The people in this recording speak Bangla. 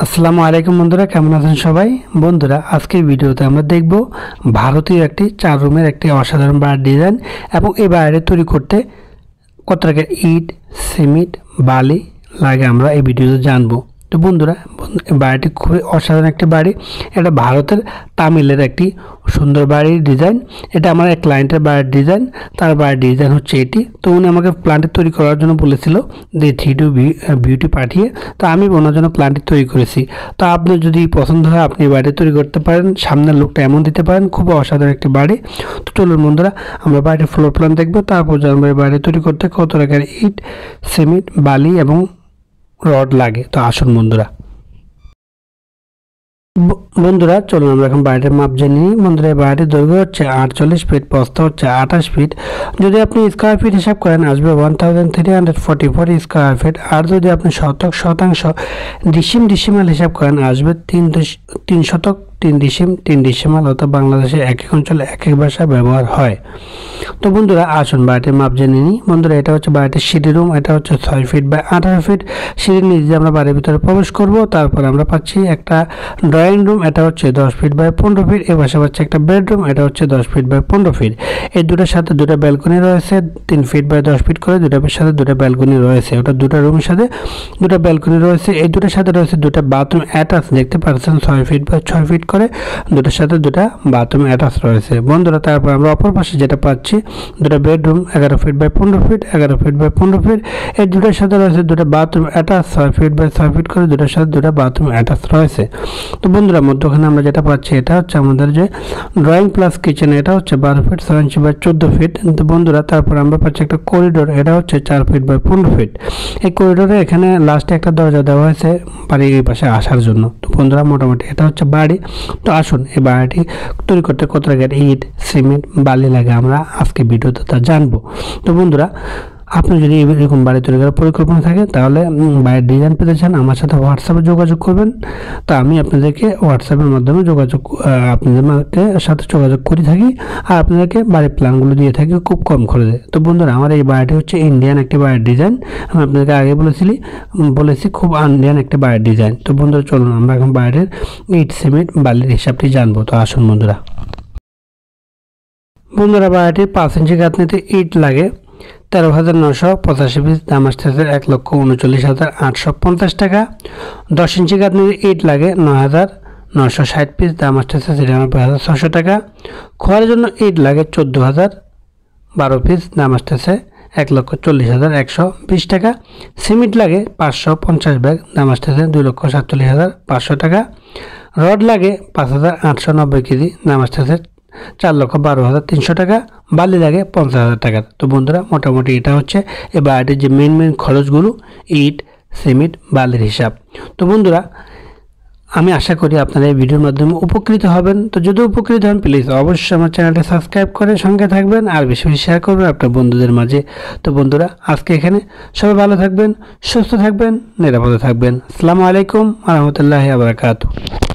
আসসালামু আলাইকুম বন্ধুরা, কেমন আছেন সবাই? বন্ধুরা, আজকের ভিডিওতে আমরা দেখব ভারতীয় একটি 4 রুমের একটি অসাধারণ বাড়ির ডিজাইন এবং এই বাড়িটি তৈরি করতে কত টাকার ইট, সিমেন্ট, বালি লাগে আমরা এই ভিডিওতে জানবো। তো বন্ধুরা, বাড়িটি খুবই অসাধারণ একটি বাড়ি। এটা ভারতের তামিলের একটি সুন্দর বাড়ির ডিজাইন। এটা আমার এক ক্লায়েন্টের বাড়ির ডিজাইন, তার বাড়ির ডিজাইন হচ্ছে এটি। তো উনি আমাকে প্ল্যানটি তৈরি করার জন্য বলেছিল যে 3D বিউটি পাঠিয়ে, তো আমি ওনার জন্য প্ল্যানটি তৈরি করেছি। তো আপনার যদি পছন্দ হয় আপনি বাড়িটি তৈরি করতে পারেন, সামনের লুকটা এমন দিতে পারেন, খুব অসাধারণ একটি বাড়ি। তো চলুন বন্ধুরা, আমরা বাড়ির ফ্লোর প্ল্যান দেখবো, তারপর জানবো বাড়ি তৈরি করতে কত টাকার ইট, সিমেন্ট, বালি এবং রড লাগে। তো আসুন বন্ধুরা চলুন আমরা এখন বাড়িটির মাপ জেনে নিই। বন্ধুরা, বাড়িটির দৈর্ঘ্য হচ্ছে 48 ফিট, প্রস্থ হচ্ছে 28 ফিট। যদি আপনি স্কোয়ার ফিট হিসাব করেন আসবে 1344 স্কোয়ার ফিট। আর যদি আপনি শতক, শতাংশ, ডিসিম, ডিসিমাল হিসাব করেন আসবে 3 শতক 3 ডিসিম, 3 ডিসিমাল। অর্থাৎ বাংলাদেশে এক এক অঞ্চলে এক এক ভাষা ব্যবহার হয়। তো বন্ধুরা আসুন বাড়িটির মাপ জেনে নিই। বন্ধুরা, এটা হচ্ছে বাড়িটির সিঁড়ি রুম। এটা হচ্ছে 6 ফিট বাই 18 ফিট। সিঁড়ির নিচে আমরা বাড়ির ভিতরে প্রবেশ করব। তারপর আমরা পাচ্ছি একটা ড্রয়িং রুম, এটা হচ্ছে 10 ফিট বাই 15 ফিট। এ পাশে পাচ্ছি একটা বেডরুম, এটা হচ্ছে 10 ফিট বাই 15 ফিট। এই দুটার সাথে দুটো ব্যালকনি রয়েছে, 3 ফিট বাই 10 ফিট করে দুটার সাথে দুটো ব্যালকনি রয়েছে। ওটা দুটো রুমের সাথে দুটো ব্যালকনি রয়েছে। এই দুটার সাথে রয়েছে দুটো বাথরুম অ্যাটাচ, দেখতে পাচ্ছেন 6 ফিট বাই 6 ফিট করে দুটার সাথে দুটো বাথরুম অ্যাটাচ রয়েছে। বন্ধুরা, তারপর আমরা অপর পাশে যেটা পাচ্ছি দুটো bedroom, 11 feet by 15 feet, 11 feet by 15 feet. এই দুটার সাথে রয়েছে দুটো bathroom attach, 6 feet by 6 feet করে দুটার সাথে দুটো বাথরুম অ্যাটাচ রয়েছে। তো বন্ধুরা, মধ্যখানে আমরা যেটা পাচ্ছি এটা হচ্ছে আমাদের যে ড্রয়িং প্লাস কিচেন, এটা হচ্ছে 12 ফিট 7 ইঞ্চি বাই 14 ফিট। বন্ধুরা, তারপর আমরা পাচ্ছি একটা করিডোর, এটা হচ্ছে 4 ফিট বাই 15 ফিট। এই করিডোরে এখানে লাস্টে একটা দরজা দেওয়া হয়েছে বাড়ির এই পাশে আসার জন্য। তো বন্ধুরা, মোটামুটি এটা হচ্ছে বাড়ি। তো আসুন এই বাড়িটি তৈরি করতে কত টাকার ইট, সিমেন্ট, বালি লাগে আমরা আজকে ভিডিওতে তা জানবো। তো বন্ধুরা, আপনি যদি এরকম বাড়ি তৈরি করার পরিকল্পনা থাকে তাহলে বাড়ির ডিজাইন পেতে চান, আমার সাথে হোয়াটসঅ্যাপে যোগাযোগ করবেন। তা আমি আপনাদেরকে হোয়াটসঅ্যাপের মাধ্যমে আপনাদেরকে সাথে যোগাযোগ করে থাকি আর আপনাদেরকে বাড়ির প্ল্যানগুলো দিয়ে থাকি খুব কম খরচে। তো বন্ধুরা, আমার এই বাড়িটি হচ্ছে ইন্ডিয়ান একটি বাড়ির ডিজাইন। আমি আপনাদেরকে আগে বলেছি খুব ইন্ডিয়ান একটা বাড়ির ডিজাইন। তো বন্ধুরা চলুন আমরা এখন বাড়ির ইট, সিমেন্ট, বালির হিসাবটি জানবো। তো আসুন বন্ধুরা। বন্ধুরা, বাড়িটির 5 ইঞ্চি গাঁথনিতে ইট লাগে 13,985 পিস, দাম আসতেছে 1,39,850 টাকা। 10 ইঞ্চি গাঁথনিতে ইট লাগে 9,960 পিস, দাম আসতেছে 93,600 টাকা। খোয়ার জন্য ইট লাগে 14,012 পিস, দাম আসতেছে 1,40,120 টাকা। সিমেন্ট লাগে 550 ব্যাগ, দাম আসতেছে 2,47,500 টাকা। রড লাগে 5,890 কেজি, দাম আসতেছে 4,12,300 টাকা। বালি লাগে 50,000 টাকা। তো বন্ধুরা, মোটামুটি এটা হচ্ছে এ বাড়িটির যে মেন খরচগুলো ইট, সিমেন্ট, বালির হিসাব। তো বন্ধুরা, আমি আশা করি আপনারা এই ভিডিওর মাধ্যমে উপকৃত হবেন। তো যদি উপকৃত হন প্লিজ অবশ্যই আমার চ্যানেলটা সাবস্ক্রাইব করে সঙ্গে থাকবেন আর বেশি বেশি শেয়ার করবেন আপনার বন্ধুদের মাঝে। তো বন্ধুরা, আজকে এখানে সবাই ভালো থাকবেন, সুস্থ থাকবেন, নিরাপদে থাকবেন। আসসালামু আলাইকুম ওয়া রাহমাতুল্লাহি ওয়া বারাকাতুহু।